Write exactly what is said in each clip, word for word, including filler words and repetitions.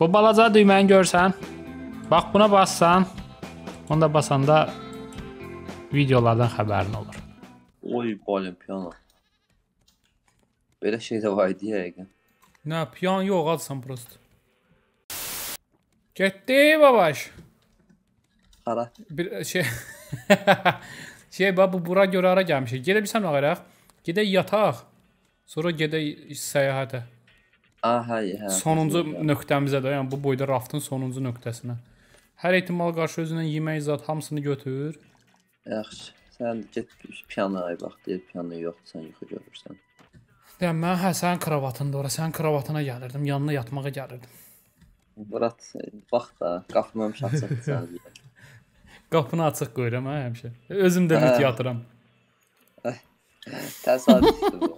Bu balaca düyməni görsən, bax buna bassan, onu da basanda videolardan xəbərin olur. Oy, balim, piyano. Belə şey də var idi yəqin. Nə, piyan yox, alsan prosto. Getdi babaş. Hara? Bir şey... şey, bax, bu bura görə ara gəlmişik. Gedə bilsən ağaraq, gedə yataq. Sonra gedə səyahətə. Aha, hə. Sonuncu nöqtəmizə də, yəni bu boyda raftın sonuncu nöqtəsinə. Hər ehtimal qarşı özündən yemək zat hamısını götür. Yaxşı, sən get piyanaya bax, deyir piyano yoxdur, sən yuxu görürsən. Deyəm, mən hə, sənin kravatında ora, sənin kravatına gəlirdim, yanına yatmağa gəlirdim. Murat, bax da, qapını həmişə açıq səni. Qapını açıq qoyuram, hə, həmişə. Özüm də müt yatıram. Təsadüfdür bu.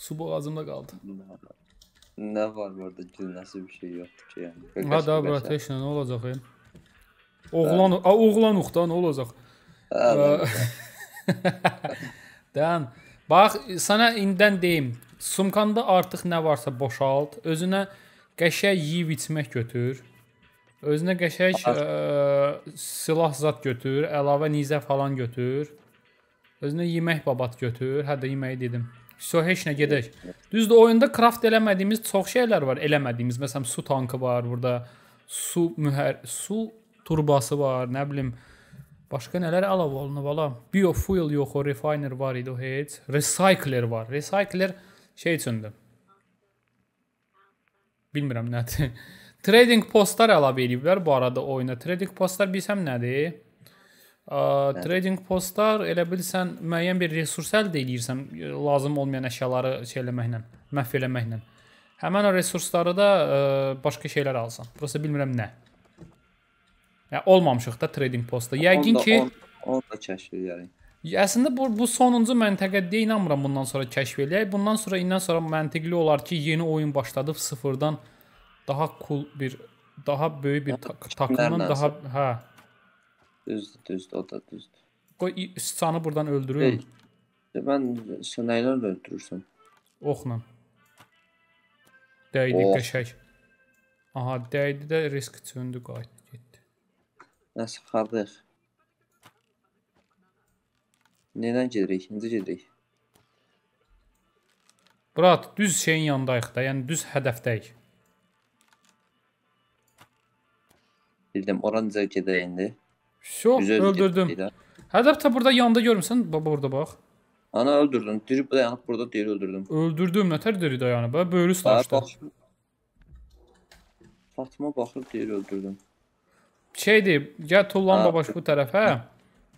Su boğazımda qaldı. Nə var burada, gülnəsi bir şey yoxdur ki, yəni. Ha da, bura teşnə, nə olacaq, yəni? Oğlan, a, oğlanuq da, nə olacaq? Dən, bax, sana indən deyim, sumkanda artıq nə varsa boşalt, özünə qəşək yiyib içmək götür, özünə qəşək silah zat götür, əlavə nizə falan götür, özünə yemək babat götür, hə də yeməyi dedim. So, heç nə gedək. Düzdür, oyunda kraft eləmədiyimiz çox şeylər var, eləmədiyimiz. Məsələn, su tankı var burada, su mühər, su turbası var, nə bilim. Başqa nələr əlavə olunub, ala. Biofuel yox, o refiner var idi, o heç. Recycler var. Recycler şey üçündür. Bilmirəm nədir. Trading postlar əlavə ediblər bu arada oyuna. Trading postlar bilsəm nədir? Trading postlar elə bilsən müəyyən bir resurs əldə edirsən lazım olmayan əşyaları şey eləməklə, məhv eləməklə. Həmən o resursları da başqa şeylər alsan. Burası bilmirəm nə. Olmamışıq da trading postda. Yəqin ki... Onu da kəşf edəyək. Əslində bu sonuncu məntəqədə inanmıram bundan sonra kəşf edəyək. Bundan sonra, indən sonra məntiqli olar ki, yeni oyun başladı sıfırdan daha cool bir, daha böyük bir takımdan daha... Hə. Düzdür, düzdür, o da düzdür. Qoy, sıçanı buradan öldürürüm. Mən sənəylərlə öldürürsən. Oxla. Dəydi, qəşək. Aha, dəydi də risk çöndü, qayıtdı, getdi. Nəsə, xardıq. Nədən gedirik, necə gedirik? Burat, düz şeyin yanındayıq da, yəni düz hədəfdəyik. Bildim, oran necə gedək indi? Şox, öldürdüm. Hədəf də burada yanda görmüsən, baba orada bax. Ana öldürdüm, diri dayanıb burada diri öldürdüm. Öldürdüm, nətər diri dayanıb, böyrü slaşdı. Fatma baxıb diri öldürdüm. Şeydir, gəl tullan babaş bu tərəfə.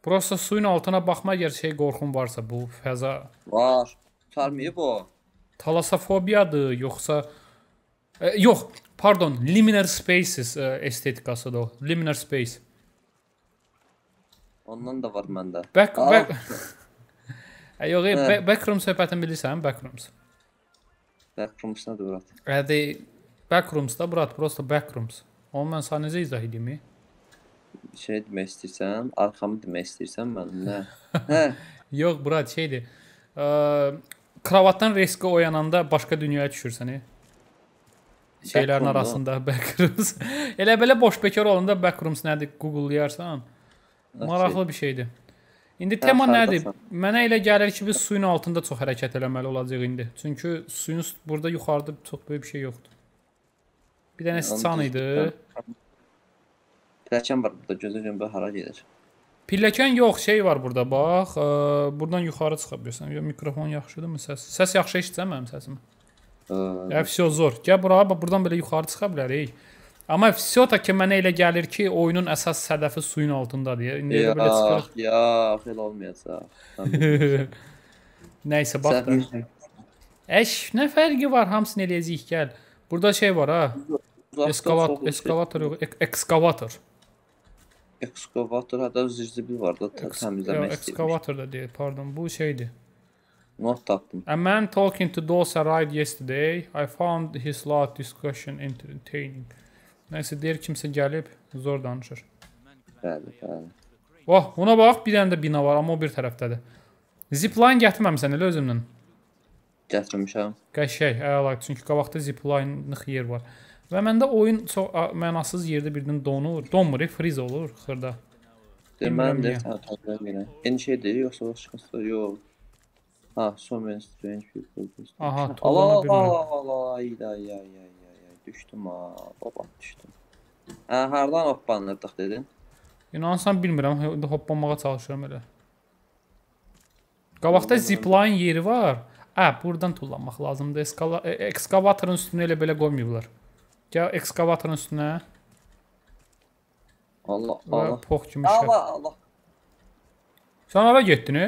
Burası suyun altına baxma, əgər şey qorxun varsa bu fəza. Var, tutarmayıb o. Talasofobiyadır, yoxsa... Yox, pardon, linear spaces estetikasıdır o, linear space. Ondan da var məndə. Yox, backroom söhbətin bilirsən, backrooms. Backrooms nədir, Burat? Hədi, backrooms da, Burat, prosto backrooms. Onu mən sana necə izah edeyim? Şey demək istəyirsən, arxamı demək istəyirsən mənim, nə? Yox, Burat, şeydir. Kravatdan riski oyananda başqa dünyaya düşürsən, şeylərin arasında backrooms. Elə belə boş bekar olanda backrooms nədir, googlayarsan. Maraqlı bir şeydir. İndi tema nədir? Mənə elə gəlir ki, biz suyun altında çox hərəkət eləməli olacaq indi. Çünki suyun burada yuxarıda çox böyük bir şey yoxdur. Bir dənə sıçan idi. Pilləkən var burada, gözləyəm bu hara gedir. Pilləkən yox, şey var burada, bax. Buradan yuxarı çıxa bilirsən. Mikrofon yaxşıdırmı səs? Səs yaxşı eşitsən mənim səsimi. Əfsiyo zor. Gəl bura, buradan belə yuxarı çıxa bilərik. Amma Fisiota ki, mənə elə gəlir ki, oyunun əsas hədəfi suyun altındadır. Yox, yox, elə olmayacaq. Nəysə, bax da. Əş, nə fərqi var, hamısını eləyəcəyik, gəl. Burada şey var, ha? Ekskavator yox, ekskavator. Ekskavator, hədə zirzibil var da, təmizləmək istəyirmiş. Ekskavator da deyil, pardon, bu şeydir. Not tapdım. A man talking to those arrived yesterday. I found his loud discussion entertaining. Nəysə, deyir, kimsə gəlib, zor danışır. Bəli, bəli. Oh, buna bax, bir dənə də bina var, amma o bir tərəfdədir. Zipline gətirməmsən, elə özümdən. gətirmişəm. Qəşəng, əla. Çünki qabaqda zipline-nıq yer var. Və məndə oyun çox mənasız yerdə birdən donur, donmur, freeze olur xırda. Demənim də təzədən yenə. Yeni şeydir, yoxsa o çıxısı yox. Ha, so many strange people. Aha, Allah Allah, ay ay ay ay, düşdüm ha, baba düşdüm. Hə, hardan hoppanırdıq dedin? İnansan bilmirəm, indi hoppanmağa çalışıram elə. Qabaqda zipline yeri var. Hə, buradan tullanmaq lazımdır. Ekskavatorun üstünə elə belə qoymayıblar. Gəl ekskavatorun üstünə. Allah Allah. Pox kimi şey. Allah Allah. Sən hara getdin?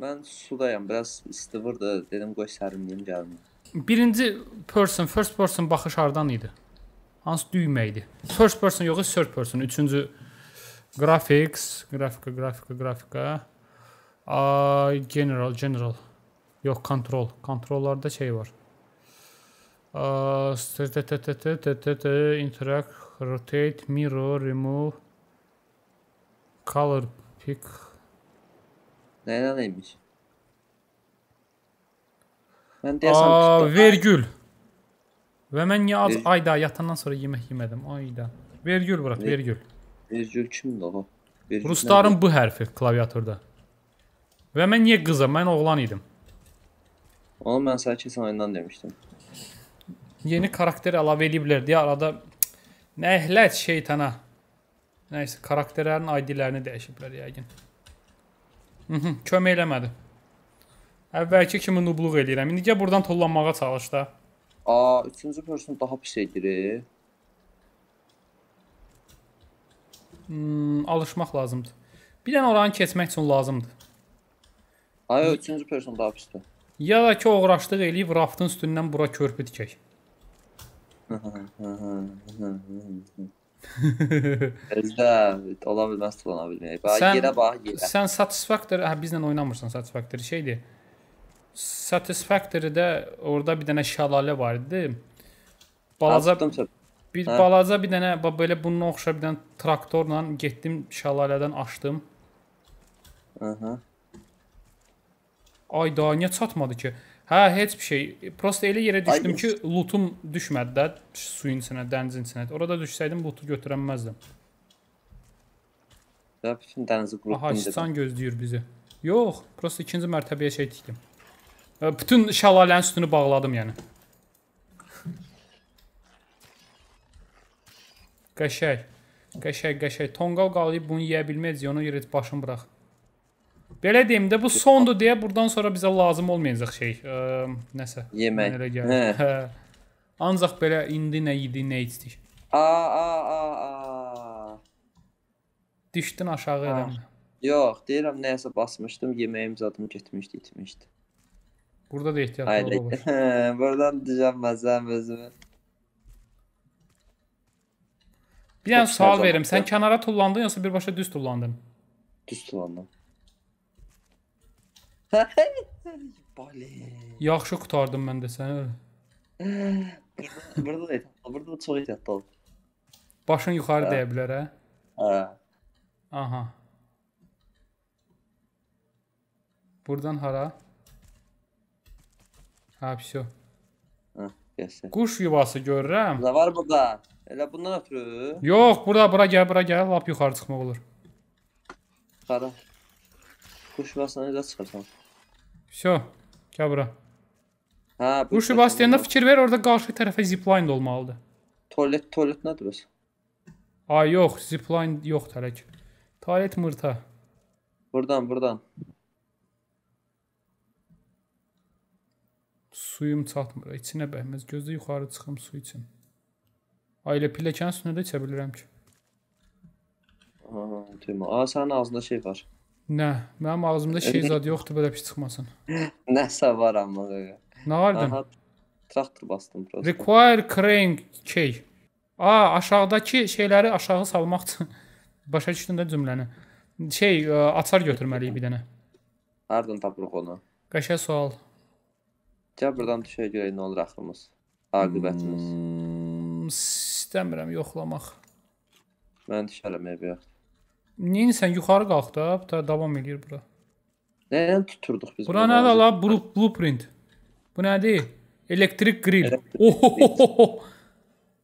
Mən sudayam, biraz isti vurdu, dedim qoy sərinliyim gəlmə. Birinci person, first person baxış hardan idi? Hansı düymə idi? First person yoxu, third person. Üçüncü graphics, grafika, grafika, grafika. General, general. Yox, control. Controllarda şey var. Interact, rotate, mirror, remove, color pick. Neyden neymiş? Mən deyəsəm tutdum. Vergül. Və mən niyə az ayda yatandan sonra yemək yemədim. Ayda. Vergül bırak, vergül. Vergül kimdir o? Rusların bu hərfi klaviaturda. Və mən niyə qızam? Mən oğlan idim. Onu mən sənə kesin oyundan demişdim. Yeni karakter əlavə ediblər deyə arada nəhlət şeytana. Nəysə, karakterlərin I D'lərini dəyişiblər yəqin. Kömək eləmədi. Əvvəlki kimi nubluq eləyirəm. İndi gəl buradan tollanmağa çalış da. Aa, üçüncü person daha pis edir. Alışmaq lazımdır. Bir dənə oranı keçmək üçün lazımdır. Ay, üçüncü person daha pisdir. Ya da ki, uğraşdıq eləyib raftın üstündən bura körpü dikək. Özdə, ola bilməz tılana bilməyək. Yerə bax, yerə. Sən Satisfactory, hə, bizlə oynamırsan Satisfactory, şeydir. Satisfactory-də orada bir dənə şəlalə var idi. Balaca bir dənə, belə bununla oxşar bir dənə traktorla getdim, şəlalədən açdım. Ay da, niyə çatmadı ki? Hə, heç bir şey. Prosta elə yerə düşdüm ki, lootum düşmədi də suyun içinə, dənizin içinə. Orada düşsəydim, lootu götürənməzdim. Aha, insan gözləyir bizi. Yox, prosta ikinci mərtəbəyə şey tikdim. Bütün şəlalənin sütunu bağladım, yəni. Qəşək, qəşək, qəşək. Tonqal qalıyıb bunu yeyə bilməyəcək, onu yerə başını bıraq. Belə deyim də, bu sondur deyə buradan sonra bizə lazım olmayacaq şey, nəsə, mən elə gəldim. Ancaq belə indi nə idi, nə içdik. Düşdün aşağı edəm. Yox, deyirəm, nəyəsə basmışdım, yeməyim zadım getmişdi, itmişdi. Burada da ehtiyatlar olur. Buradan düşəm məzəm özümü. Bir dənə sual verim, sən kənara tullandın, yoxsa birbaşa düz tullandın? Düz tullandım. Yaxşı qutardım mən də səni. Burada da ehtiyatlı, burada da çox ehtiyatlı ol. Başın yuxarı deyə bilər, hə? Aha. Buradan hara? Hə, pişo. Quş yuvası görürəm. Nə var burada? Elə bundan ötürü? Yox, burada, bura gəl, bura gəl, lap yuxarı çıxmaq olur. Xara. Quş yuvasına necə çıxırsan? Şo, gəl bura. Quş yuvası deyəndə fikir ver, orada qarşı tərəfə zipline də olmalıdır. Tualet, tualet nədir bəs? Ay, yox, zipline yox tələk. Tualet mırta. Buradan, buradan. Suyum çatmır, içinə bəhməz. Gözdə yuxarı çıxım su için. Ay, elə pilləkən suyunu da içə bilirəm ki. Aa, sənin ağzında şey var. Nə, mənim ağzımda şey zadı yoxdur, belə pis çıxmasın. Nəsə var amma. Nə vardır? Traktor bastım. Require crane key. Aa, aşağıdakı şeyləri aşağı salmaq üçün. Başa düşdün də cümləni. Şey, açar götürməliyik bir dənə. Hardan tapırıq onu? Qəşə sual. Gəl buradan düşəyə görək nə olur axımız, aqibətimiz. İstəmirəm yoxlamaq. Mən düşərəm evi yaxud. Neyini sən yuxarı qalx da, davam edir bura. Nəyən tuturduq biz? Bura nədə la, blueprint. Bu nədir? Elektrik grill. Ohohoho.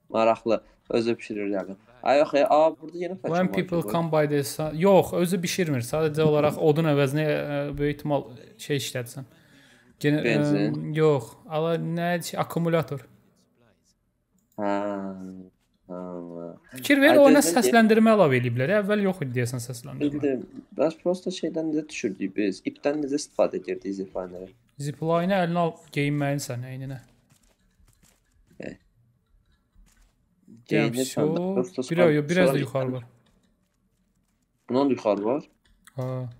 Maraqlı. Özü pişirir yani. Ay yox ya, aa burada yeni façı var. When people come by this. Yox, özü pişirmir. Sadəcə olaraq odun əvəzinə böyük ehtimal şey işlətsən. Benzin. Yox. Ala nə akkumulyator. Ha. Fikir ver, ona səsləndirmə əlavə ediblər. Əvvəl yox idi deyəsən səsləndirmə. Bildim. Bəs prosta şeydən necə düşürdük biz? İpdən necə istifadə edirdik ziplinerə? Ziplinerə əlinə al, geyinməyin sən əyninə. Geyinir sən. Biraz da yuxarı var. Bundan da yuxarı var? Ha.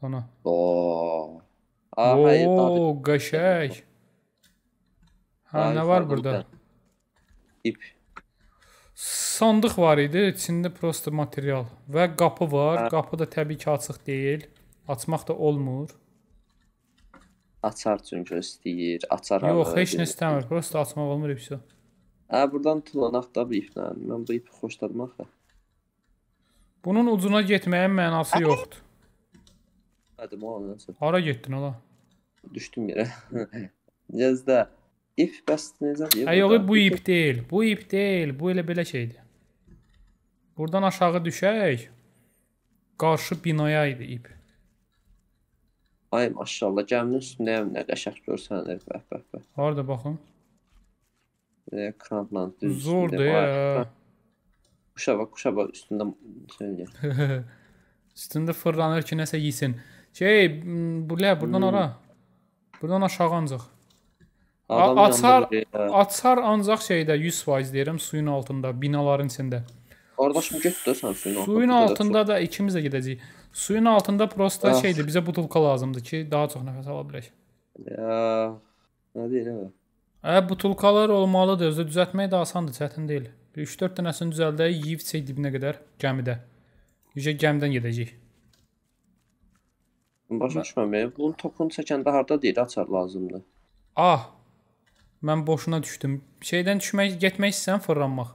Sana. Ooo. Ooo, qəşək. Ha, nə var burada? İp. Sandıq var idi, içində prosta material və qapı var, qapı da təbii ki açıq deyil, açmaq da olmur. Açar çünki istəyir, açar. Yox, heç nə istəmir, prosta açmaq olmur hepsi. Hə, buradan tulanaq da bu iplə, mən bu ipi xoşladım axı. Bunun ucuna getməyin mənası yoxdur. Hədim, o an nəsə. Hara getdin ola? Düşdüm yerə. Necəzdə. İp bəs necədir? Yox, bu ip deyil, bu ip deyil, bu elə belə şeydir. Buradan aşağı düşək, qarşı binaya idi ip. Ay maşallah, gəminin üstündəyəm, nə qəşəq görsənir, bəh, bəh, bəh. Harada baxın? Kranla düz üstündə. Zordur ya. Quşa bax, quşa bax, üstündə... Üstündə fırlanır ki, nəsə yisin. Şey, buradan ara, buradan aşağı ancaq. Açar ancaq şeydə yüz faiz deyirəm, suyun altında, binaların içində. Qardaşım getdi sən suyun altında. Suyun altında da ikimiz də gedəcəyik. Suyun altında prosta şeydir, bizə butulka lazımdır ki, daha çox nəfəs ala bilək. Nə deyirəm o? Butulkalar olmalıdır, özü düzəltmək də asandır, çətin deyil. üç dörd dənəsini düzəldək, yiyib çək dibinə qədər gəmidə. Yücək gəmidən gedəcəyik. Başa düşməməyəm, bunun topunu çəkəndə harada deyil, açar lazımdır. Ah! Mən boşuna düşdüm. Şeydən düşmək, getmək istəyən fırlanmaq.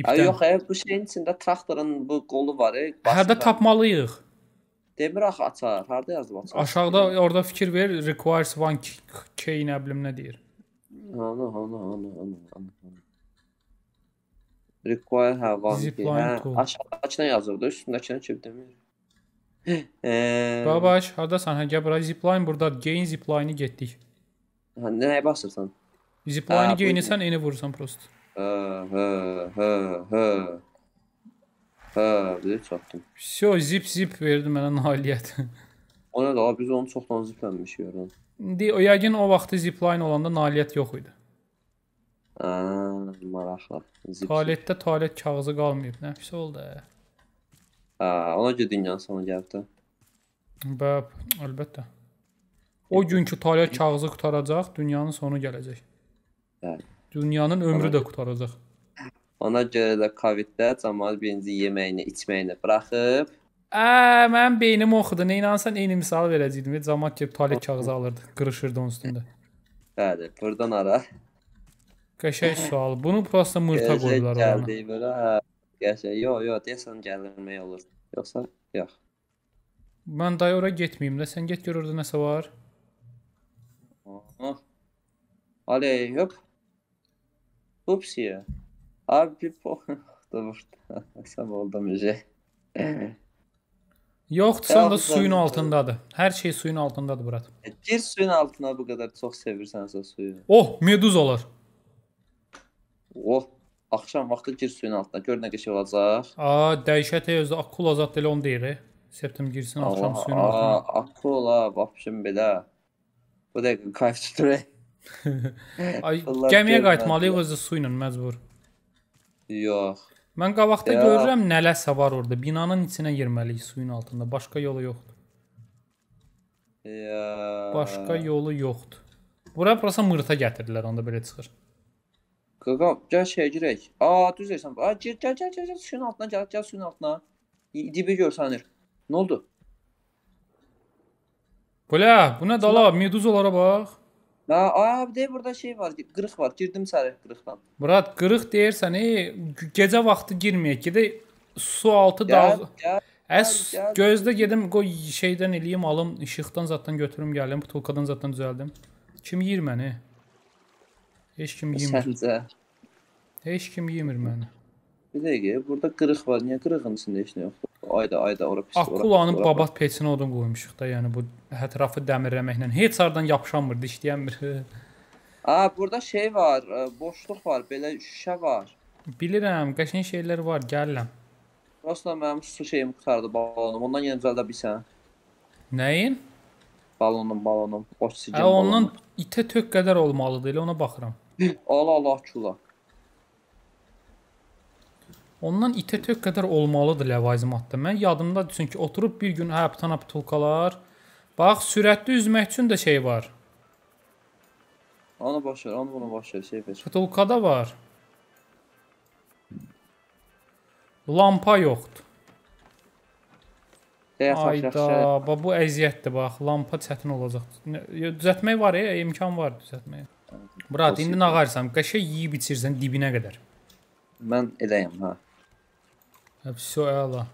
İpdən. Yox, bu şeyin içində traktorun bu qolu var. Hərdə tapmalıyıq. Demir axı açar. Harada yazdım açar? Aşağıda orada fikir ver. Requires one key nə bilim nə deyir. Ana, ana, ana. Require hə, one key. Aşağıdakindən yazırdı. Üstündəkindən ki demir. Babaş, haradasan? Gəl bura. Zipline burada. Gain zipline'i getdik. Nəyə basırsan? Zipline'i geyinirsən, eyni vurursan prost. Hə, hə, hə, hə. Hə, bilir çatdım. Vəsyo, zip zip verdi mənə nailiyyət. O nə də, biz onu çoxdan ziplənmiş görəm. Yəqin o vaxtı zipline olanda nailiyyət yox idi. Haa, maraqla. Tualətdə tualət kağızı qalmayıb, nəfis oldu. Haa, ona gedin yan sana gəlbdə. Bəb, əlbəttə. O günkü tualət kağızı qutaracaq, dünyanın sonu gələcək. Dünyanın ömrü də qutaracaq. Ona görə də Covid-də cəmalı birinci yeməyini, içməyini bıraxıb. Əəəə, mənim beynim oxudu. Neynansan, eyni misal verəcəydim. Cəmat gəlib tualət kağızı alırdı, qırışırdı onun üstündə. Bəli, buradan ara. Qəşək sual. Bunu prosta mırta qoydular ona. Qəşək gəldi, bura. Qəşək, yox, yox, deyəsən gəlirmək olur. Yoxsa, yox. Mən dayı ora getməyim də, sən get gör orada nəsə var. Aley, hop. Ups ya. Abi po. Dur. Asam oldum iyice. Yoxdursan da suyun altındadır. Hər şey suyun altındadır Murat. Gir suyun altına bu qədər çox sevirsənsə suyu. Oh, meduz olar. Oh, axşam vaxtı gir suyun altına. Gör nə qəşəng olacaq. Aa, dəhşətə özü akula zat elə onu deyir. Septem girsin axşam suyun altına. Aa, akula, vapşım belə. Bu dəqiqə qayf tuturək. Gəmiyə qayıtmalıyıq özü su ilə məcbur. Yox. Mən qabaqda görürəm nələsə var orada. Binanın içinə girməliyik suyun altında. Başqa yolu yoxdur. Başqa yolu yoxdur. Bura burası mırta gətirdilər. Onda belə çıxır. Qaqam, gəl şey girək. Aa, düz deyirsən. Gəl, gəl, gəl, gəl suyun altına. Gəl, gəl suyun altına. Dibi görsənir. Nə oldu? Bula, bu nə dala? Meduz olara bax. Abi deyir, burada şey var, qırıq var. Girdim sərək qırıqdan. Murat, qırıq deyirsən, gecə vaxtı girməyək ki, su altı dağ... Əs, gözdə gedim, qoy şeydən eləyim, alım, işıqdan zatdan götürüm, gəlim, butulkadan zatdan düzəldim. Kim yiyir məni? Heç kim yemir. Səncə? Heç kim yemir məni. Bir dəqiqə, burada qırıq var. Niyə qırığın içində heç nə yoxdur? Ayda, ayda, ora pis. Akulanın babat peçinə odun qoymuşuq da. Yəni bu ətrafı dəmirləməklə. Heç sardan yapışanmır, dişləyənmir. Aa, burada şey var, boşluq var, belə şüşə var. Bilirəm, qəşəng şeylər var, gəlirəm. Aslında mənim su şeyim qutardı, balonum. Ondan yenə düzəldə bilsən. Nəyin? Balonum, balonum. Oksigen balonum. Ə, ondan itə tök qədər olmalıdır, elə ona baxıram. Allah Allah, kula. Ondan itə tök qədər olmalıdır ləvazimatda. Mən yadımda düşün ki, oturub bir gün hə, bir tana butulkalar. Bax, sürətli üzmək üçün də şey var. Ana başlar, ana buna başlar, şey ver. Butulkada var. Lampa yoxdur. Ayda, bu əziyyətdir bax, lampa çətin olacaq. Düzətmək var ya, imkan var düzətməyə. Brat, indi nağarsam, qəşə yiyib içirsən dibinə qədər. Mən eləyəm, ha. Həbsə əla.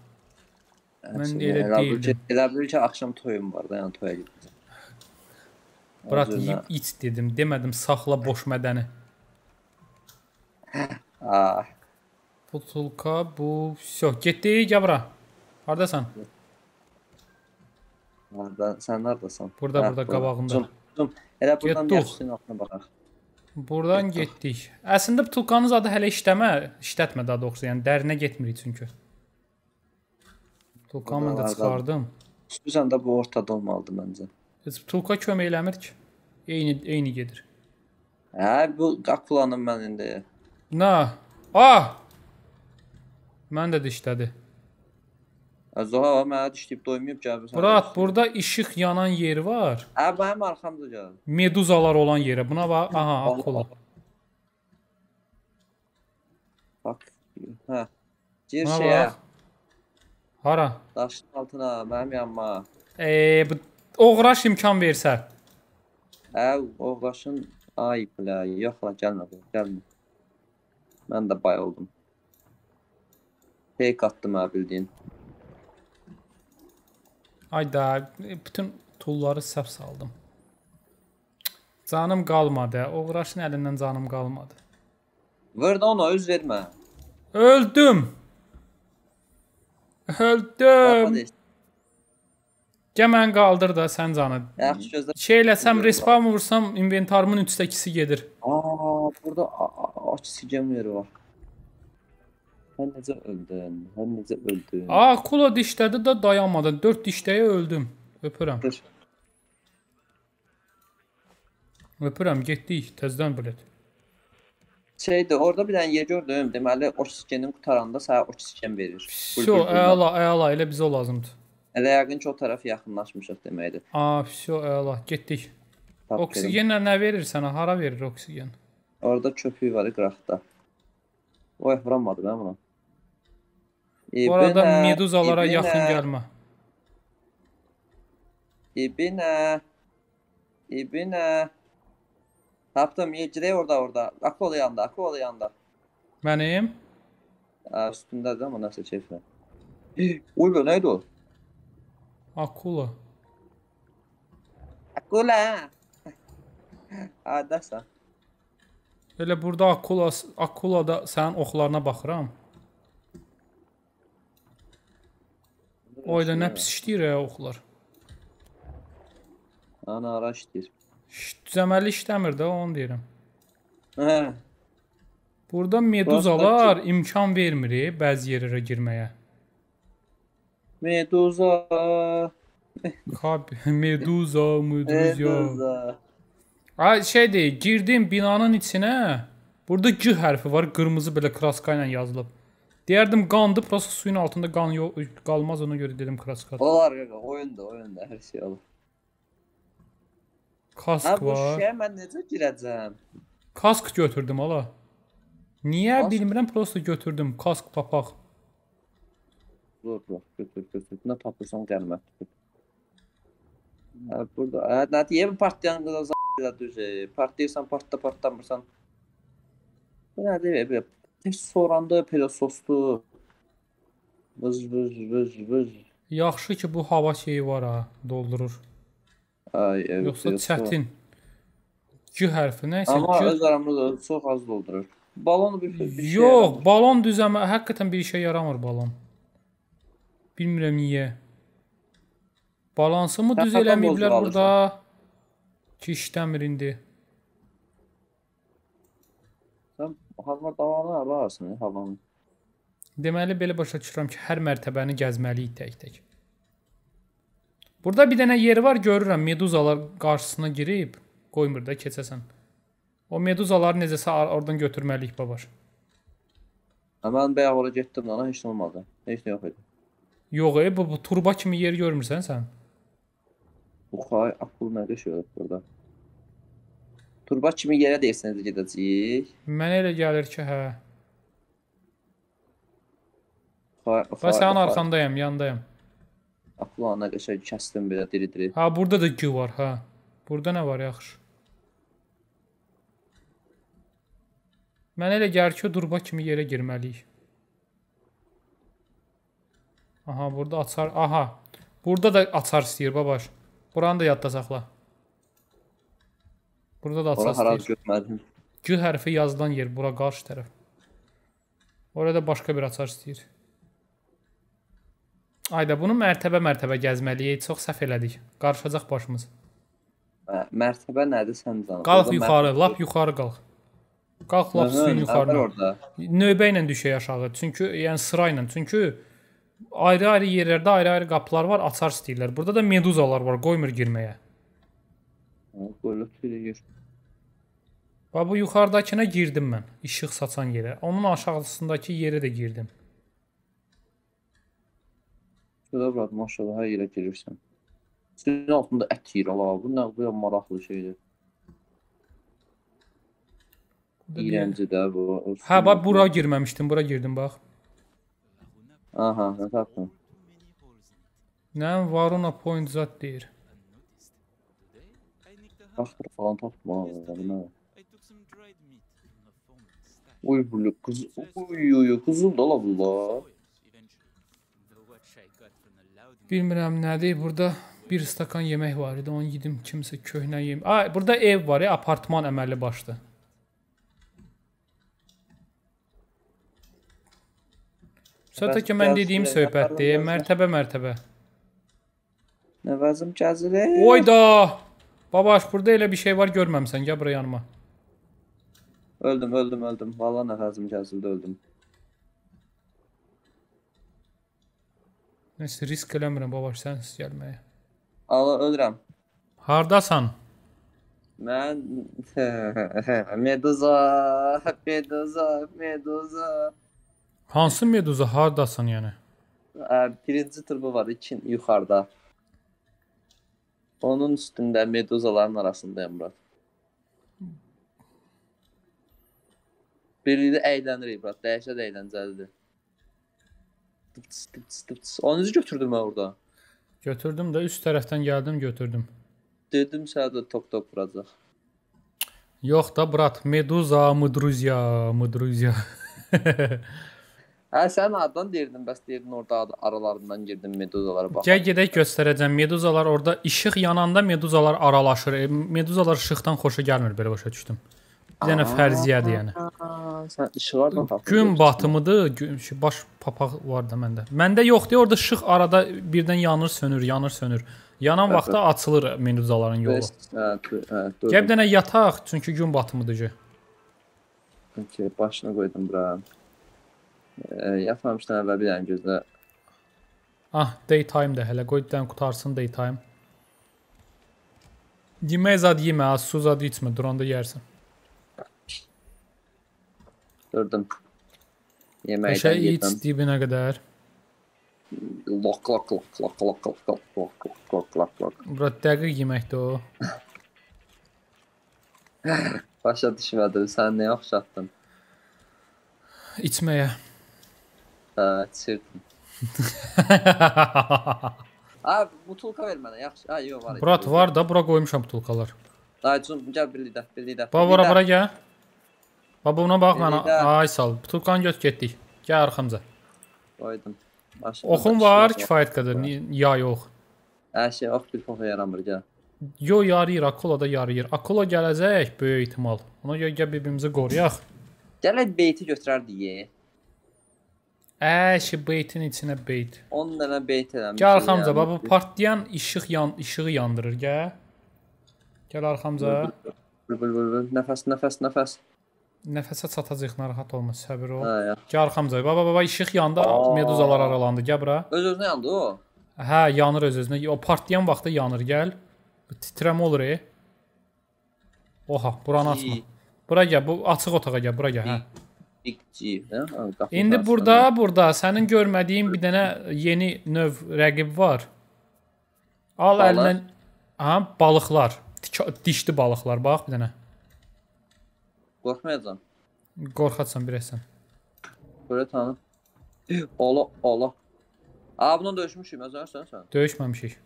Mən elə deyildim. Elə bilir ki, axşam toyum var da, yəni toya gitməyəcəm. Brat, yiyib iç dedim, demədim saxla boş mədəni. Ah. Butulka bu... Yox, getdik, gəl bura. Haradasan? Sən haradasan? Burada, hə, burada, qabağında. Elə buradan yaxşısının altına baxaq. Buradan getdik. Əslində butulkanın adı hələ işləmə, işlətmə daha doğrusu, yəni dərinə getmirik çünki. Butulkanı mən də çıxardım. Xüsusən də bu ortada olmalıdır məncə. Butulka kömək eləmir ki. Eyni, eyni gedir. Hə, bu akulanın mən indi. Nə? Ah! Mən də dişlədi. Zoha, mənə dişləyib doymayıb gəlbir. Brat, burada işıq yanan yeri var. Ə, mənim arxamda gəldi. Meduzalar olan yerə. Buna bax, aha, akula. Bax, hə. Gir şeyə. Hara? Daşın altına, mənim yanma. Eee, oğraş imkan versə. Ə, oğraşın, ay, bilə, yoxla, gəlmə, gəlmə. Mən də bay oldum. Fake attım ha, bildiğin. Ayda, bütün tulları səhv saldım. Canım qalmadı, oğraşın əlindən canım qalmadı. Vır da ona, öz vermə. Öldüm. Öldüm. Gəl mən qaldır da sən canı. Şey eləsəm, respawn vursam, inventarımın üçdə ikisi gedir. Aaa, burada oksigen yeri var. Hər necə öldün, hər necə öldün. Aa, kula dişlədi də dayanmadan. Dörd dişləyə öldüm. Öpürəm. Öpürəm, getdik. Təzdən bilet. Şeydir, orada bir dənə yer gördüm. Deməli, oksigenin qutaranda sənə oksigen verir. Fişo, əla, əla. Elə bizə o lazımdır. Elə yəqin ki, o tarafı yaxınlaşmışıq deməkdir. Aa, fişo, əla. Getdik. Oksigenlə nə verir sənə? Hara verir oksigen? Orada köpüyü var, qıraqda. Oy, vuranmadı ben buna. Bu arada meduzalara yaxın gəlmə. İbinə. İbinə. Tapdım, yecirək orada, orada. Akol yanda, akol yanda. Mənim? Üstündədir ama nəsə keyflə. Uyla, neydi o? Akula. Akula. Adəsən. Elə burada akulada sənin oxlarına baxıram. O ilə nə pis işləyir ya oxlar? Ana, ara işləyir. Cəməli işləmir də, onu deyirəm. Burada meduzalar imkan vermir bəzi yerlərə girməyə. Meduza. Meduza, meduza. Ay, şey deyil, girdim binanın içinə, burada G hərfi var, qırmızı belə kraska ilə yazılıb. Deyərdim qandı, prosa suyun altında qan qalmaz, ona görə dedim kraska. Olar, oyunda, oyunda, hər şey olur. Kask var. Hə, bu şişəyə mən necə girəcəm? Kask götürdüm, ala. Niyə bilmirəm, prosa götürdüm, kask papaq. Dur, dur, götür, götür, nə tapırsan gəlmə. Hə, burada, hə, nə deyəm partiyan qıza? Partiyirsən, partda, partlamırsan. Bu nədir, belə tez soğrandı, belə soslu. Vız, vız, vız, vız. Yaxşı ki, bu hava şeyi var ha, doldurur. Yoxsa çətin. Q hərfinə isə Amma Q... öz aramızda çox az doldurur. Balon bir, bir şey Yox, yaramır. Balon düz əmə, həqiqətən bir işə yaramır balon. Bilmirəm niyə. Balansımı düz eləməyiblər burada. Ki işləmir indi. Sən havanı davana alarsın, havanı. Deməli, belə başa çıxıram ki, hər mərtəbəni gəzməliyik tək-tək. Burada bir dənə yer var, görürəm, meduzalar qarşısına girib, qoymur da, keçəsən. O meduzaları necəsə oradan götürməliyik, babar. Mən bəyə ora getdim, ona heç nə olmadı, heç nə yox idi. Yox, e, bu, bu turba kimi yer görmürsən sən? Buxay, akıl nə qəşəyədir burada. Turba kimi yerə deyirsəniz gedəcəyik. Mənə elə gəlir ki, hə. Ben senin arkandayım, yandayım. Aklı ana geçer, kestim bir de diri diri. Ha burada da Q var ha. Burada ne var yaxşı? Mən elə gəlir ki, durba kimi yerə girməliyik. Aha burada açar, aha. Burada da açar istəyir babaş. Buranı da yadda saxla. Burada da açar Ora istəyir. Q hərfi yazılan yer, bura qarşı tərəf. Orada başqa bir açar istəyir. Ayda bunu mərtəbə mərtəbə gəzməliyik, çox səhv elədik. Qarışacaq başımız. Mərtəbə nədir sən canım? Qalx yuxarı, mərtəbə... lap yuxarı qalx. Qalx lap suyun yuxarı. Növbə ilə düşək aşağı. Çünki yəni sırayla. Çünki ayrı-ayrı yerlərdə ayrı-ayrı qapılar var, açar istəyirlər. Burada da meduzalar var, qoymur girməyə. Bax bu yuxarıdakına girdim mən, işıq saçan yerə. Onun aşağısındakı yerə də girdim. Şurada burada maşallah her yerə girirsən. Suyun altında ət yiyir, Allah. Bu ne bu maraqlı şeydir. İğrenci de bu. Ha bak bura girmemiştim, bura girdim bak. Aha ne yaptın? Ne Varuna point zat deyir. Baxdır falan tapma. Uy bu kız, uy uy kızıl da la bunlar. Bilmirəm nədir, burada bir stakan yemək var idi, onu yedim, kimsə köhnə yemək. Aa, burada ev var ya, apartman əməlli başlı. Söhbət ki, mən dediyim söhbətdir, mərtəbə mərtəbə. Nəvazım gəzilir. Oyda! Babaş, burada elə bir şey var, görməmsən, gəl bura yanıma. Öldüm, öldüm, öldüm, valla nəvazım gəzildi, öldüm. Neyse, risk eləmirəm babaş, sənsiz gəlməyə. Allah, ölürəm. Hardasan? Mən... meduza, meduza, meduza. Hansı meduza? Hardasan yəni? Birinci turbu var, iki yuxarıda. Onun üstündə meduzaların arasındayım, Murat. Birlikdə əylənir, Murat. Dəyişə də əyləncəlidir. Tıpçıs tıpçıs tıpçıs. Anızı götürdüm mən orada. Götürdüm də üst tərəfdən gəldim götürdüm. Dedim sənə də tok tok vuracaq. Yox da brat. Meduza, mıdruzya, mıdruzya. Hə sənin adından deyirdin. Bəs deyirdin orada aralarından girdim meduzalara bax. Gəl gedək göstərəcəm. Meduzalar orada işıq yananda meduzalar aralaşır. E, meduzalar işıqdan xoşa gəlmir belə başa düşdüm. Bir dənə fərziyyədir yəni. Sən işıqlardan tapdın. Gün batımıdır, gün, baş papaq var da məndə. Məndə yoxdur, orada işıq arada birdən yanır, sönür, yanır, sönür. Yanan vaxtda açılır meduzaların yolu. Gəl bir dənə yataq, çünki gün batımıdır ki. Okey, başına qoydum bura. Yatmamışdan əvvəl bir dənə gözlə. Ah, daytime də hələ, qoy bir dənə qutarsın daytime. Yemək zad yemə, az su zad içmə, duranda yersin. Dördüm. Yeməyidən yedim. Eşə iç dibinə qədər. Lok lok lok lok lok lok lok lok lok lok lok. Bura dəqiq yeməkdir o. Başa düşmədim, sən nəyə oxşatdın? İçməyə. Hə, içirdim. Abi, butulka ver mənə, yaxşı. Ha, yox, var. Burat, var da, bura qoymuşam butulkalar. Dayıcım, gəl bir lidək, bir lidək. Baba, bura, bura gəl. Baba buna bax mənə, ay sal, butulkanı göt getdik, gəl arxamıza. Qoydum. Oxun var, kifayət qədər, ya yox. Hər şey, ox bir poxa yaramır, gəl. Yo yarayır, Akola da yarayır. Akola gələcək böyük ehtimal. Ona görə gəl bir-birimizi qoruyaq. Gələk beyti götürər deyə. Əşi beytin içinə beyt. on dənə beyt eləmişəm. Gəl arxamca, bax bu partlayan işıq yan işığı yandırır, gəl. Gəl arxamca. Vur vur vur, nəfəs, nəfəs, nəfəs. Nəfəsə çatacaq, narahat olma, səbir ol. Gəl arxamca. Baba baba işıq yandı, meduzalar aralandı. Gəl bura. Öz-özünə yandı o. Hə, yanır öz-özünə. O partlayan vaxtda yanır, gəl. Titrəmə olur e. Oha, buranı açma. Bura gəl, bu açıq otağa gəl, bura gəl, hə. İndi burada, burada sənin görmədiyin bir dənə yeni növ rəqib var. Al əlindən. Ha, balıqlar. Dişli balıqlar, bax bir dənə. Qorxmayacam. Qorxacam, birəsən. Böyle tanım. Allah, Allah. Aa, bundan döyüşmüşük, məzərsən sən? Döyüşməmişik.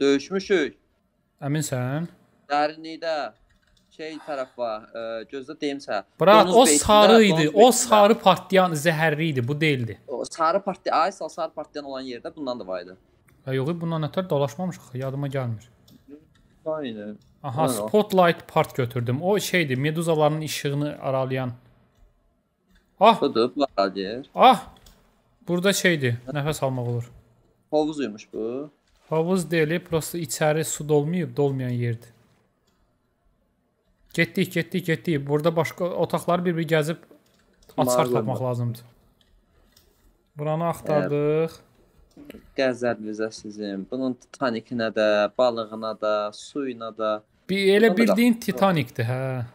Döyüşmüşük. Əminsən? Dərinlikdə şey tərəf var, gözdə deyimsə. Bırak, o sarı idi, o sarı partlayan zəhərli idi, bu deyildi. Sarı partlayan, ay sal sarı partlayan olan yerdə bundan da var idi. Yox, bundan nətər dolaşmamışıq, yadıma gəlmir. Aynı. Aha, spotlight part götürdüm. O şeydi, meduzaların işığını aralayan. Ah! Budur, bu aradır. Ah! Burada şeydi, nəfəs almaq olur. Havuzuymuş bu. Havuz deyil, prosto içəri su dolmayıb, dolmayan yerdir. Getdik, getdik, getdik. Burada başqa otaqları bir-bir gəzib açar tapmaq lazımdır. Buranı axtardıq. Gəzər bizə sizin. Bunun titanikinə də, balığına da, suyuna da. Elə bildiyin titanikdir, hə.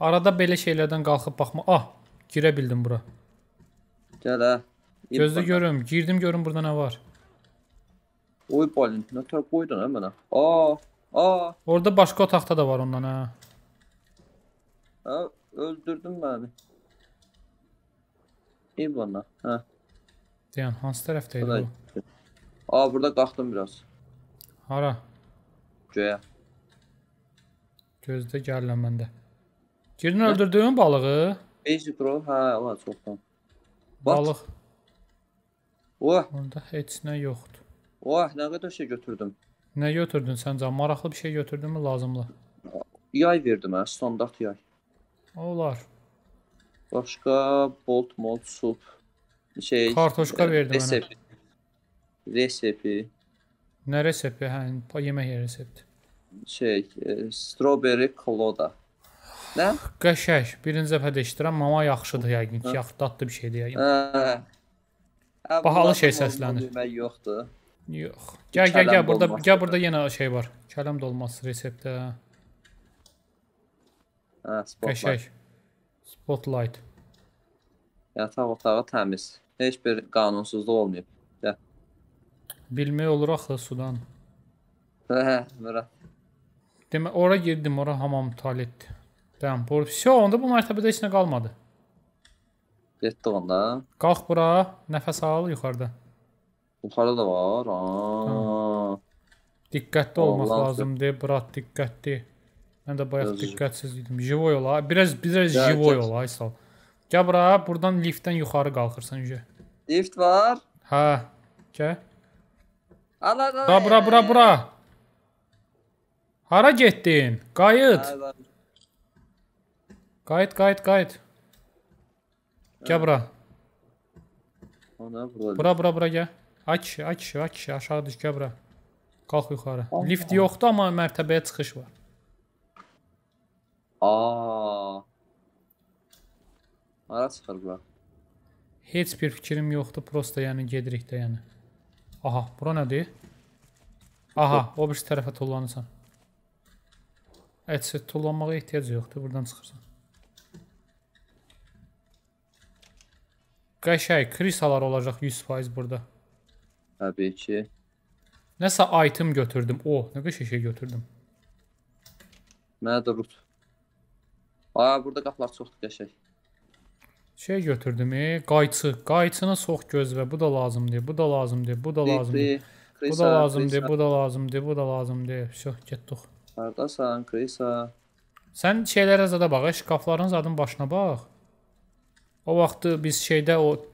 Arada belə şeylərdən qalxıb baxma. Ah, girə bildim bura. Gələ. Gözlə görüm, girdim görüm burada nə var. Oy, balin, nə tər qoydun, hə mənə? Aa, aa. Orada başqa otaqda da var ondan, hə. Hə, öldürdün məni. İyi bana, hə. Deyən, hansı tərəfdə idi bu? Aa, burada qalxdım biraz. Hara? Göyə. Gözdə gəlilən məndə. Girdin öldürdüyün balığı? Basic roll, hə, ala çoxdan. Balıq. Orada heç nə yoxdur. Oh, nə qədər şey götürdüm. Nə götürdün səncə? Maraqlı bir şey götürdün mü lazımlı? Yay verdim hə, standart yay. Olar. Başqa bolt, mold, sup. Şey, kartoşka verdim resepi. Ona. Resepi. Nə resepi? Hə, yemək resepti. Şey, e, strawberry koloda. Nə? Qəşək. Birinci dəfədə işdirəm. Mama yaxşıdır yəqin ki. Yaxşı dadlı bir şeydir yəqin. Hə. Bahalı şey səslənir. Yemək yoxdur. Yox. Gəl, gəl, gəl. Burada, gəl, burada yenə şey var. Kələm dolması reseptdə. Hə, spotlight. Qəşək. Spotlight. Yataq otağı təmiz. Heç bir qanunsuzluq olmayıb. Gəl. Bilmək olur axı sudan. Hə, bura. Demək, ora girdim, ora hamam tualetdir. Dəm, bu, vəsə, onda bu mərtəbədə heç nə qalmadı. Getdik onda. Qalx bura, nəfəs al yuxarıda. Yuxarıda da var, aaa. Diqqətli olmaq lazımdır, brat, diqqətli. Mən də bayaq diqqətsiz idim. Jivoy ola, biraz jivoy ola, aysal. Gəl bura, buradan liftdən yuxarı qalxırsan yücə. Lift var? Hə, gəl. Ala, ala, ala. Bura, bura, bura. Hara getdin? Qayıt. Qayıt, qayıt, qayıt. Gəl bura. Bura, bura, bura gəl. Ay kişi, ay kişi, ay kişi, aşağı düş, gəl bura. Qalx yuxarı. Lift yoxdur, amma mərtəbəyə çıxış var. Aaa. Ara çıxır bura. Heç bir fikrim yoxdur, prosta yəni gedirik də yəni. Aha, bura nədir? Aha, o bir tərəfə tullanırsan. Ətsə, tullanmağa ehtiyac yoxdur, buradan çıxırsan. Qəşək, krisalar olacaq yüz faiz burada. Təbii ki. Nəsə item götürdüm, o, nə qəşək şey götürdüm. Mənə də rut. Aa, burada qaplar çoxdur qəşək. Şey götürdüm, qayçı. Qayçını sox göz və bu da lazımdır, bu da lazımdır, bu da lazımdır. Bu da lazımdır, bu da lazımdır, bu da lazımdır. Vəsə, getdik. Haradasan, krisa. Sən şeylərə zada bax, şkafların zadın başına bax. O vaxtı biz şeydə, o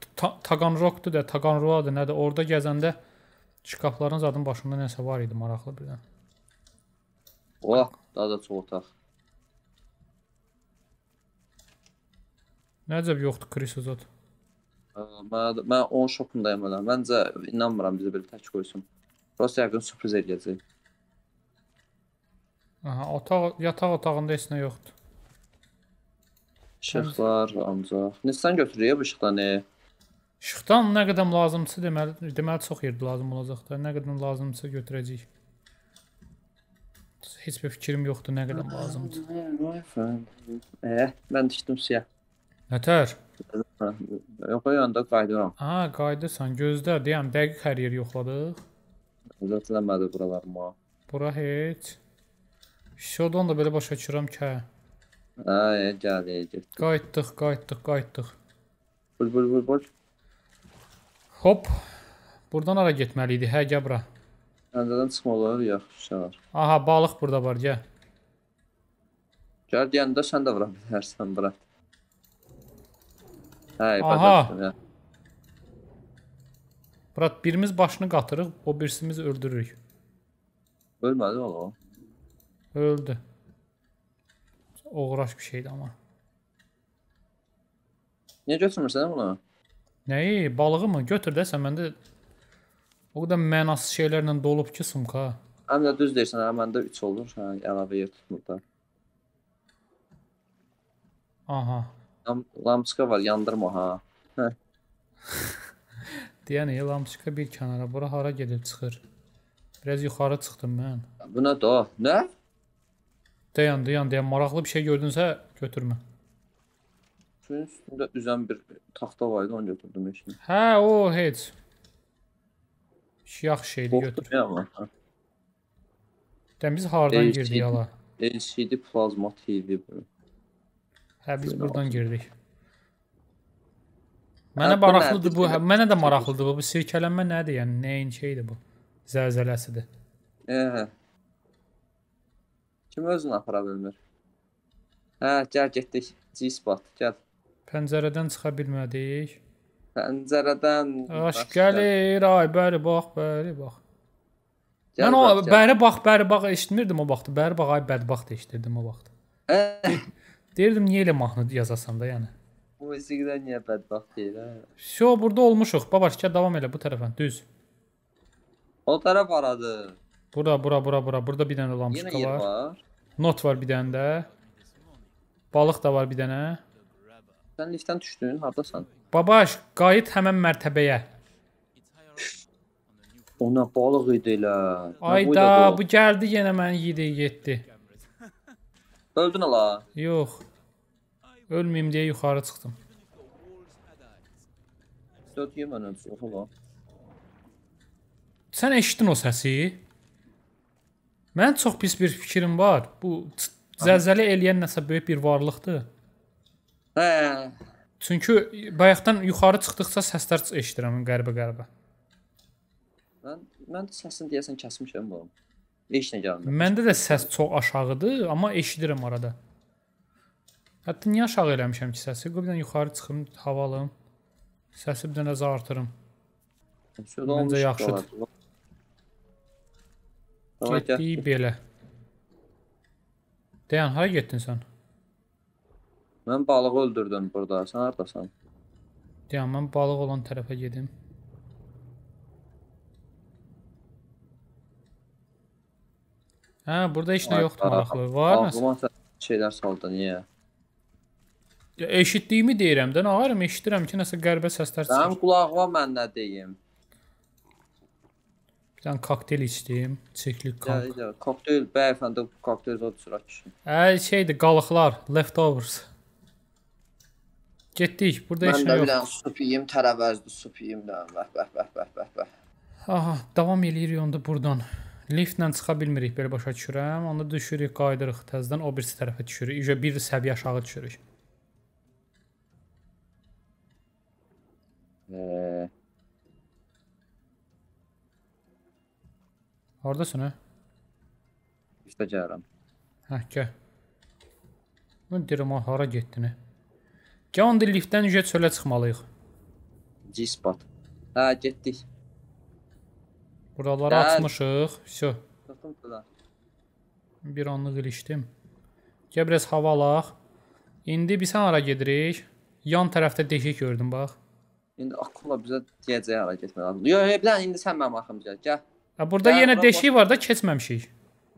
Taganrog'dur da, Taganrog'dur, nədir? Orada gəzəndə şkafların zadın başında nəsə var idi maraqlı birdən. Oh, daha da çox otaq. Nəcəb yoxdur Chris Azad. Mən, mən on şokundayım öyle. Məncə inanmıram bizi böyle tək qoysun. Burası yəqin sürpriz eləyəcək. Aha, otaq, yataq otağında heç nə yoxdur. Işıqlar ancaq. Neçədən götürüyor bu işıqda ne? İşıqdan nə qədər lazımsa deməli, deməli çox yerdə lazım olacaq da. Nə qədər lazımsa götürəcəyik. Heç bir fikrim yoxdur nə qədər lazımdır. Eee, mən düşdüm suya. Nətər? Yox, o yanda qayıdıram. Aha, qayıdırsan, gözlə, deyəm, dəqiq hər yer yoxladıq. Özətləmədi buralarıma. Bura heç. Şuradan da belə başa çıxıram ki. Hə, gəl, gəl. Qayıtdıq, qayıtdıq, qayıtdıq. Bul, bul, bul, bul. Hop, buradan ara getməli idi, hə, gəl bura. Məndən çıxmalıdır, yaxşı şey var. Aha, balıq burada var, gəl. Gəl deyəndə sən də vura bilərsən bura. Hey, aha! Burat, birimiz başını qatırıq, o birisimizi öldürürük. Ölmədi valla o. Öldü. Oğraş bir şeydi ama. Niyə götürmürsən bunu? Nəyi, balığı mı? Götür də sən məndə... O qədər mənasız şeylərlə dolub ki, sumka. Həm də düz deyirsən, hə, məndə üç olur, hə, əlavə yer tutmur da. Aha. Lam lamçıqa var, yandırma, ha. Hə. Deyən, lamçıqa bir kənara, bura hara gedib çıxır? Biraz yuxarı çıxdım mən. Bu nə da? Nə? Deyən, deyən, deyən, maraqlı bir şey gördünsə, götürmə. Suyun üstündə üzən bir taxta var idi, onu götürdüm eşini. Hə, o, heç. Yaxşı şeydi götür. Dən biz hardan girdik yala? L C D plazma T V. Hə, biz buradan girdik. Mənə maraqlıdır bu, mənə də maraqlıdır bu. Bu sirkələnmə nədir yəni? Nəyin şeydir bu? Zəlzələsidir. Hə. Kim özünü apara bilmir? Hə, gəl getdik. G-spot, gəl. Pəncərədən çıxa bilmədik. Pəncərədən... Aşk gəlir, ay, bəri bax, bəri bax. Mən o, bəri bax, bəri bax, eşitmirdim o vaxtı. Bəri bax, ay, bədbaxt eşitdirdim o vaxtı. Deyirdim, niyə elə mahnı yazasam da, yəni. Bu müziqdə niyə bədbaxt deyir, hə? Şo, burada olmuşuq. Babaş, gəl, davam elə bu tərəfən, düz. O tərəf aradır. Bura, bura, bura, bura. Burada bir dənə lamçıqa var. Not var bir dənə də. Balıq da var bir dənə. Sən liftdən düşdün, haradasan? Babaş, qayıt həmən mərtəbəyə. Ona balıq idi elə. Ayda, bu gəldi yenə mən yedi, yetdi. Öldün ala? Yox. Ölməyim deyə yuxarı çıxdım. Dört yemən öldü, ox ola. Sən eşitdin o səsi? Mən çox pis bir fikrim var. Bu zəlzələ eləyən nəsə böyük bir varlıqdır. Hə. Çünki bayaqdan yuxarı çıxdıqca səslər eşidirəm qəribə-qəribə. Mən, mən səsini deyəsən kəsmişəm bu. Heç nə gəlmir. Məndə də səs çox aşağıdır, amma eşidirəm arada. Hətta niyə aşağı eləmişəm ki səsi? Qoydan yuxarı çıxım, hava alım. Səsi bir dənə zə artırım. Məncə yaxşıdır. Getdik belə. Deyən, hara getdin sən? Mən balığı öldürdüm burada, sən haradasan? Deyəm, mən balıq olan tərəfə gedim. Hə, burada heç nə yoxdur maraqlı, var mı? Ağlıma sən şeylər saldı, niyə? Eşitdiyimi deyirəm də, nə ağarım, eşidirəm ki, nəsə qəribə səslər çıxır. Sən qulağıma mən nə deyim? Bir dənə kokteyl içdim, çirklik kank. Kokteyl, bəyəfəndə kokteyl zor düşürək kişi. Hə, şeydir, qalıqlar, leftovers. Getdik, burada heç nə yox. Mən də bir dənə sup yiyim, tərəvəzdir, sup yiyim də, bəh, bəh, bəh, bəh, bəh, bəh. Aha, davam eləyirik onda buradan. Liftlə çıxa bilmirik, belə başa düşürəm. Onda düşürük, qaydırıq, təzdən o birisi tərəfə düşürük. İcə bir səviyyə aşağı düşürük. Eee... Haradasın, hə? İşdə gəlirəm. Hə, gəl. Mən deyirəm, o, hara getdin, hə? Gəl, onda liftdən ücə çölə çıxmalıyıq. G-spot. Hə, getdik. Buraları açmışıq. Vəsə. Bir anlıq ilişdim. Gəl biraz hava alaq. İndi biz hara gedirik? Yan tərəfdə deşik gördüm bax. İndi akılla bizə deyəcək hara getmək lazımdır. Yox, bilən indi sən mənim arxamca gəl. Ha burada yenə deşik var da keçməmişik.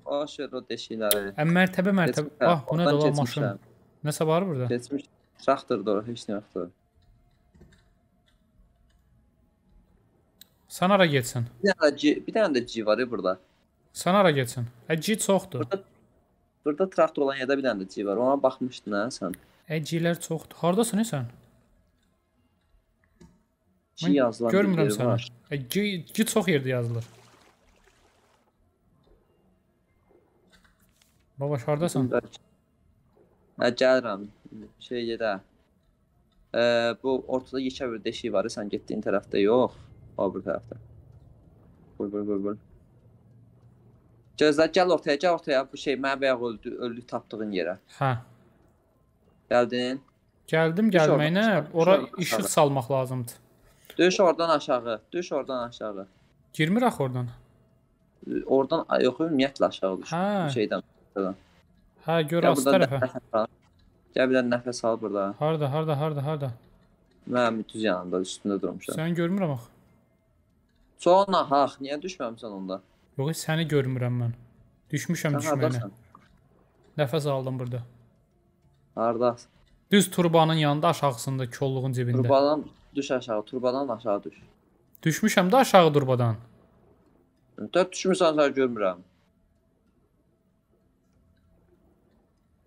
Aşır o deşikləri. Hə mərtəbə mərtəbə. Bax bu nə də maşın. Nəsə var burada? Keçmiş. Traktör doğru, heç nə yoxdur. Sən hara getsin? Bir dənə də G var burada. Sən hara getsin? Hə G çoxdur. Burada, burada traktor olan yerdə bir dənə də G var. Ona baxmışdın ha sən. Hə G-lər çoxdur. Haradasın sən? G yazılan. Görmürəm səni. Hə G, G çox yerdə yazılır. Babaş hardasan? Hə gəlirəm. Şey gedə. E, bu ortada yekə bir deşik var. Sən getdiyin tərəfdə yox. Öbür tərəfdə. Bul bul bul bul. Gözlə, gəl ortaya, gəl ortaya. Bu şey mənə bayaq öldü, öldü tapdığın yerə. Hə. Gəldin? Gəldim, gəlməyinə. Ora işıq salmaq lazımdır. Düş oradan aşağı, düş oradan aşağı. Girmir axı oradan. Oradan yox, ümumiyyətlə aşağı düş. Hə. Şeydən. Hə, gör aslı tərəfə. Gəl bir də nəfəs al burada. Harda, harda, harda, harda. Mənim düz yanımda, üstündə durmuşam. Sən görmürəm axı. Sonra haq, niyə düşməmsən onda? Yox, səni görmürəm mən. Düşmüşəm düşməyinə. Nəfəs aldım burada. Harada? Düz turbanın yanında aşağısında, kolluğun cibində. Turbadan düş aşağı, turbadan aşağı düş. Düşmüşəm də aşağı turbadan. Dört düşmüsən, səni görmürəm.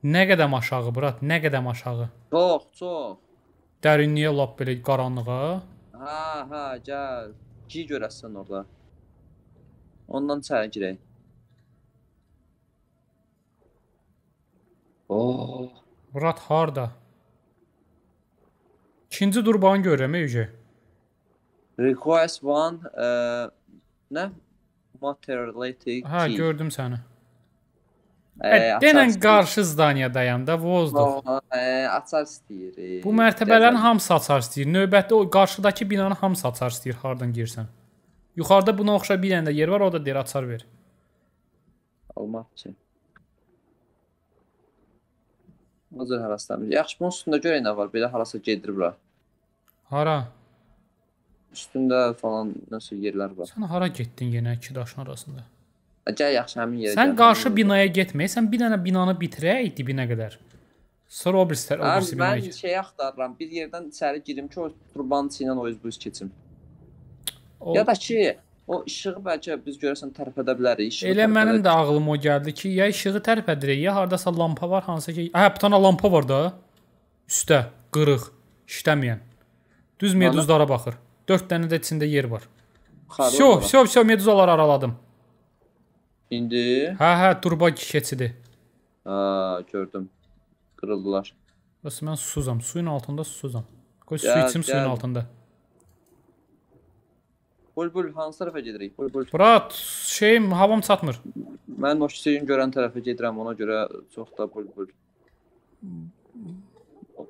Nə qədəm aşağı, brat, nə qədəm aşağı? Çox, çox. Dərinliyə lap belə qaranlığa. Hə, hə, gəl. G görəsən orada. Ondan çaya girək. Ooo. Murat harda? İkinci durbanı görürəm, Yüce. Request one, uh, nə? Materiality G. Hə, gördüm səni. E, Denən qarşı zdaniyadayam da, vozdur. E, açar istəyir. Bu mərtəbələrin hamısı açar istəyir. Növbətdə o qarşıdakı binanı hamısı açar istəyir, hardan girsən. Yuxarıda buna oxşar bir dənə də yer var, o da deyir, açar ver. Almaq ki. Hazır haraslanmır. Yaxşı, bunun üstündə görək nə var, belə harasa gedir bura. Hara? Üstündə falan nəsə yerlər var. Sən hara getdin yenə iki daşın arasında? Gəl yaxşı, həmin yerə. Sən qarşı binaya getməyəsən, bir dənə binanı bitirək dibinə qədər. Sonra o birisi binaya get. Mən şey axtarıram, bir yerdən içəri girim ki, o turbanın içindən o yüz bu yüz keçim. Ya da ki, o işığı bəlkə biz görəsən tərpədə bilərik. Elə mənim də ağlım o gəldi ki, ya işığı tərpədirik, ya haradasa lampa var, hansı ki... Hə, bir dənə lampa var da, üstə, qırıq, işləməyən. Düz meduzlara baxır. Dörd dənə də içində yer var. Şov, şov, şov, meduzaları araladım. İndi... Hə, hə, turba keçidir. Haa, gördüm. Qırıldılar. Bəs mən susuzam, suyun altında susuzam. Qoy su içim suyun altında. Bul, bul, hansı tərəfə gedirik? Bul, bul. Murat, şeyim, havam çatmır. Mən o şeyin görən tərəfə gedirəm, ona görə çox da bul, bul.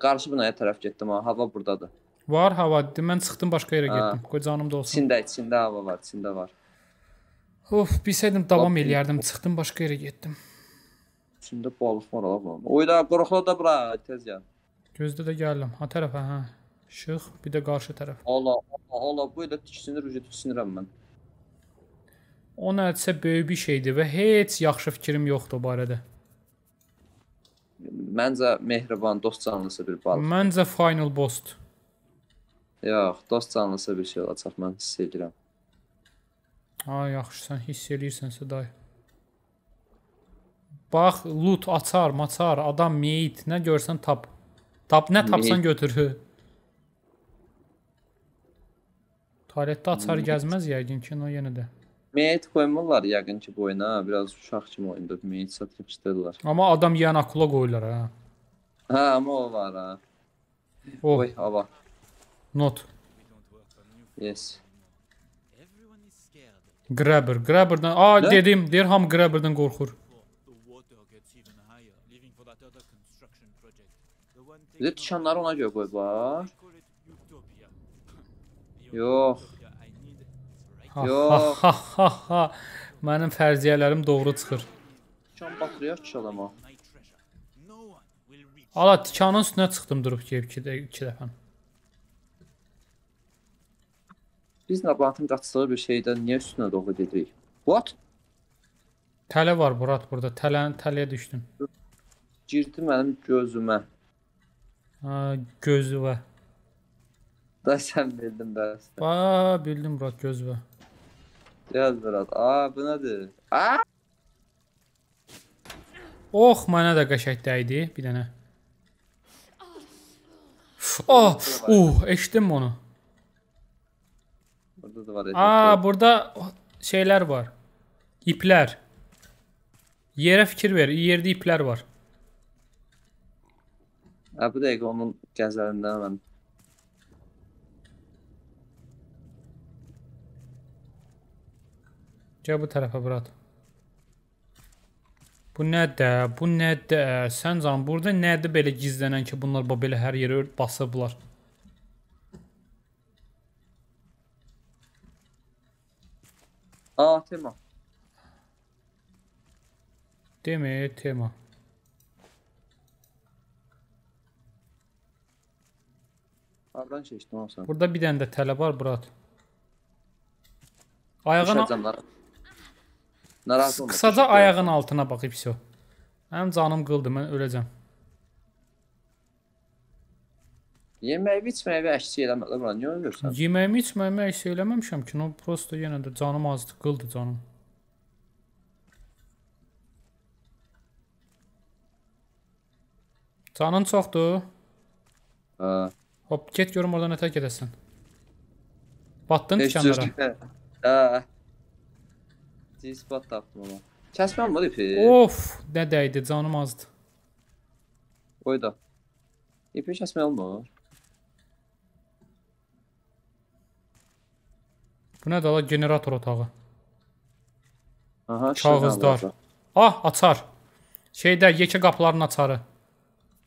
Qarşı binaya tərəf getdim, hava buradadır. Var hava, mən çıxdım başqa yerə getdim. Qoy canım da olsun. İçində, içində hava var, içində var. Of, bilsəydim, davam eləyərdim. Çıxdım, başqa yerə getdim. İçində balıq var, alaqlam. Oyda, qoraqlar da bura, tez gəl. Gözdə də gəldim. Ha tərəfə, hə. Şıq, bir də qarşı tərəf. Allah, Allah, Allah, bu elə tiksinir, ucu tiksinirəm mən. O nədirsə böyük bir şeydir və heç yaxşı fikrim yoxdur barədə. Məncə mehriban, dost canlısı bir balıq. Məncə final bost. Yox, dost canlısı bir şey olacaq, mən hiss edirəm. Ha, yaxşı, sən hiss eləyirsənsə, day. Bax, loot, açar, maçar, adam, meyit, nə görsən tap. Tap, nə tapsan götür. Tualetdə açar gəzməz yəqin ki, o yenə də. Meyit qoymurlar yəqin ki, boyuna, biraz uşaq kimi oyunda meyit satıb istəyirlər. Amma adam yiyən akula qoyurlar, hə? Hə, amma o var, hə. Oy, hava. Not. Yes. Grabber, Grabber'dan, aaa dedim, deyir hamı Grabber'dan qorxur. Bir də tişanları ona görə qoy, bax. Yox. Yox. Mənim fərziyyələrim doğru çıxır. Tikan batırıyaq ki adama. Ala tikanın üstünə çıxdım durub ki iki dəfə. Biz nabatın qaçdığı bir şeydən niyə üstünə doğru gedirik? What? Tələ var Murat burada. Tələni tələyə düşdüm. Girdi mənim gözümə. Ha, gözüvə. Da sən bildin bəs. Ba, bildim Murat gözüvə. Yaz Murat. Aa, bu nədir? Aa! Ox, mənə də qəşəng dəydi bir dənə. Oh, uh, eşitdim onu. Burada da var. Aa, burada şeyler var. İpler. Yere fikir ver. Yerde ipler var. Ha, bu da onun gezerinden hemen. Gel bu tarafa Burak. Bu nədir? Bu nədir? Sən can burada nədir belə gizlənən ki bunlar belə hər yerə basıblar. Aa, tema. Deme tema. Hardan çeşdim olsan. Burada bir tane de tele var Murat. Ayağına... Kısaca ayağın altına bakıp so. Hem canım qıldı, mən öləcəm. Yeməyimi içməyimi əksi eləmədilər bura, niyə ölürsən? Yeməyimi içməyimi əksi eləməmişəm ki, no, prosto yenə də canım azdı, qıldı canım. Canın çoxdur. Hə. Hop, get görüm oradan ətək edəsən. Batdın tikanlara. Hə. Cis bat tapdım ona. Kəsməm var ipi. Of, nə dəydi, canım azdı. Qoy da. İpi kəsmək olmur. Bu nədir ala? Generator otağı. Aha, kağızlar. Ah, açar. Şeydə, yekə qapıların açarı.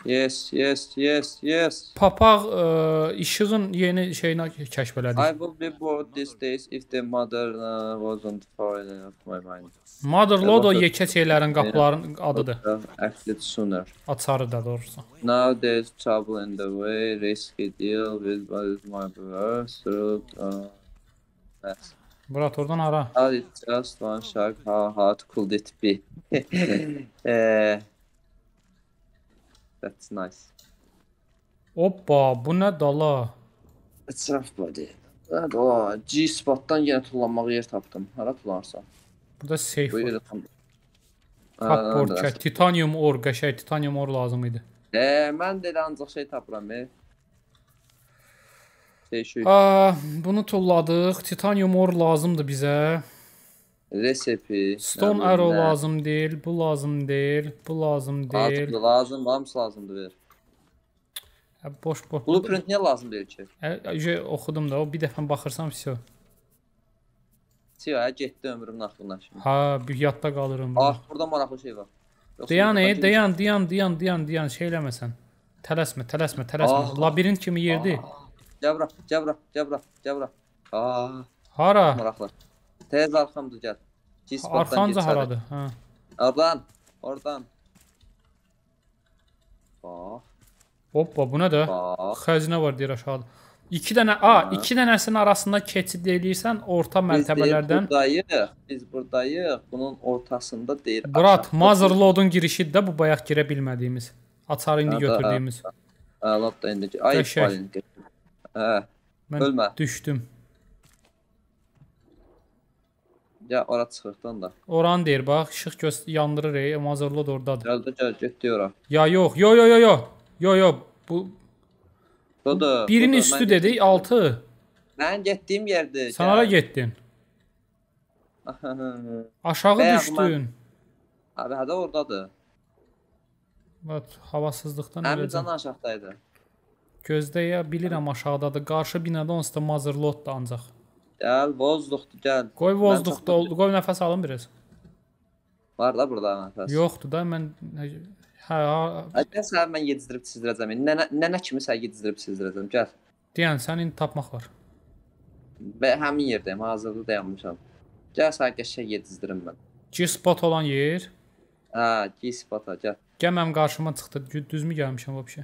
Yes, yes, yes, yes. Papaq ıı, işığın yeni şeyini kəşf elədi. I will be bored these days if the mother uh, wasn't far enough my mind. Mother Lodo yekə şeylərin qapıların adıdır. Actually sooner. Açarı da doğrusu. Now there's trouble in the way, risky deal with what is my brother through uh, yes. Murat oradan ara. I just one shark, how hard could it be? Eee... That's nice. Hoppa, bu nə dala? Etraf body. Nə dala? G-spotdan yenə tullanmağı yer tapdım. Hara tullanırsan? Burada safe var. Kapbord çək, titanium or, qəşək titanium or lazım idi. Eee, mən də elə ancaq şey tapıram, ev. Aaa, bunu tulladıq. Titanium or lazımdır bizə. Resepi. Stone arrow lazım değil, bu lazım değil, bu lazım değil. Artık lazım, hamısı lazımdır ver. Boş boş. Blueprint niye lazım değil ki? E, okudum da, o bir defa bakırsam siyo. Siyo, ha getdi ömrümün aklından şimdi. Ha, yadda kalırım. Ah, burada maraqlı şey var. Dayan, e, dayan, dayan, dayan, dayan, dayan, şey eləməsən. Tələsmə, tələsmə, tələsmə. Labirint kimi yerdir. Gəl bura, gəl bura, gəl bura, gəl bura. Hara? Maraqlar. Tez arxamdır gəl. Arxanca haradır? Hə. Oradan, oradan. Bax. Hoppa, bu nədir? Xəzinə var deyir aşağıda. İki dənə, a, iki dənəsinin arasında keçid eləyirsən orta mərtəbələrdən. Biz buradayıq, biz buradayıq. Bunun ortasında deyir. Murat, Mazerlodun girişidir də bu bayaq girə bilmədiyimiz. Açarı indi götürdüyümüz. Lap da indi. Ay, palindi. Hə. Ölmə. Düşdüm. Ya ora çıxırdan da. Oran deyir bax, işıq yandırır ey, Mazerlod oradadır. Gəldə gəl, get deyir ora. Ya yox, yo yo yo yo. Yo yo, bu budur. Birin budur, üstü dedik, altı. Mən getdiyim yerdir. Sən ara getdin. Aşağı Bəyəm, düşdün. Abi hədə oradadır. Bak, havasızlıqdan öləcəm. Həmin canı aşağıdaydı. Gözləyə bilirəm aşağıdadır. Qarşı binada onsuz da Mazerloddur ancaq. Gəl, vozduqdur, gəl. Qoy vozduqda, qoy nəfəs alın biraz. Var da burada nəfəs. Yoxdur da, mən... Hə, hə... Gəl səhər mən yedizdirib çizdirəcəm, nənə kimi səhər yedizdirib çizdirəcəm, gəl. Deyən, sən indi tapmaq var. Həmin yerdəyim, hazırda dayanmışam. Gəl səhər qəşək yedizdirim mən. G-spot olan yer. Ha, ki sifata gəl. Gəl mənim qarşıma çıxdı. Düzmü gəlmişəm vəbşə?